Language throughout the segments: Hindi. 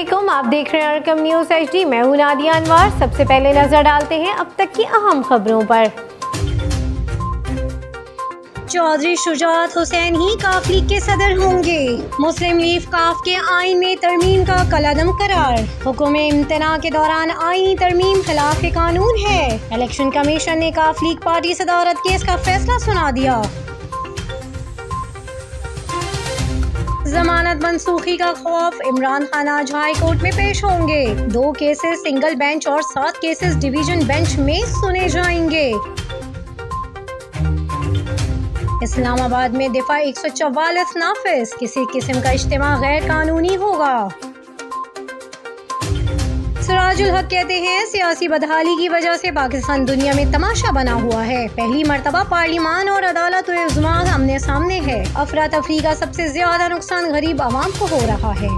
वालेकुम, आप देख रहे हैं अरकम न्यूज़ HD। मैं हूं नादिया अनवार। सबसे पहले नजर डालते हैं अब तक की अहम खबरों पर। चौधरी शुजात हुसैन ही काफ लीग के सदर होंगे। मुस्लिम लीग काफ के आइन में तरमीम का कलदम करार। हुक्म इम्तना के दौरान आइनी तरमीम खिलाफ कानून है। इलेक्शन कमीशन ने काफ लीग पार्टी सदारत केस का फैसला सुना दिया। जमानत मनसूखी का खौफ, इमरान खान आज हाई कोर्ट में पेश होंगे। 2 केसेस सिंगल बेंच और 7 केसेस डिवीजन बेंच में सुने जाएंगे। इस्लामाबाद में दिफा 144 नाफिज, किसी किस्म का इज्तिमा गैर कानूनी होगा। सराजुल हक कहते हैं सियासी बदहाली की वजह से पाकिस्तान दुनिया में तमाशा बना हुआ है। पहली मरतबा पार्लिमान और अदालत उज़्मा आमने सामने है। अफरा तफरी का सबसे ज्यादा नुकसान गरीब आवाम को हो रहा है।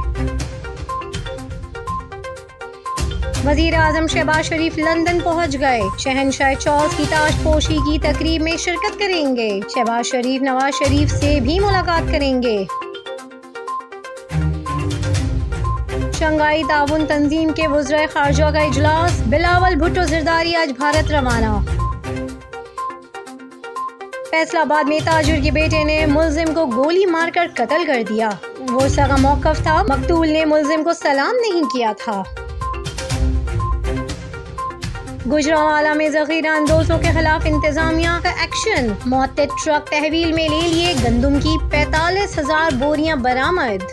वजीर आजम शहबाज शरीफ लंदन पहुंच गए। शहनशाह चार्ल्स की ताजपोशी की तकरीब में शिरकत करेंगे। शहबाज शरीफ नवाज शरीफ से भी मुलाकात करेंगे। शंघाई ताबून तंजीम के वज़ीर खारजा का इजलास, बिलावल भुट्टो जरदारी आज भारत रवाना। फैसलाबाद में ताजुर के बेटे ने मुलजिम को गोली मारकर कत्ल कर दिया। वर्सा का मौकफ था, मकतूल ने मुलजिम को सलाम नहीं किया था। गुजरांवाला में जखीरा अंदोजों के खिलाफ इंतजामिया का एक्शन। मौतें ट्रक तहवील में ले लिए गंदम की 45,000 बोरियां बरामद।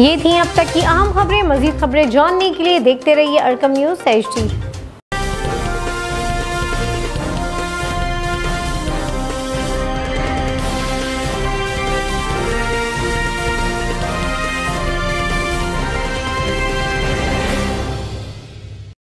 ये थी अब तक की अहम खबरें। मजीद खबरें जानने के लिए देखते रहिए अरकम न्यूज़ HD।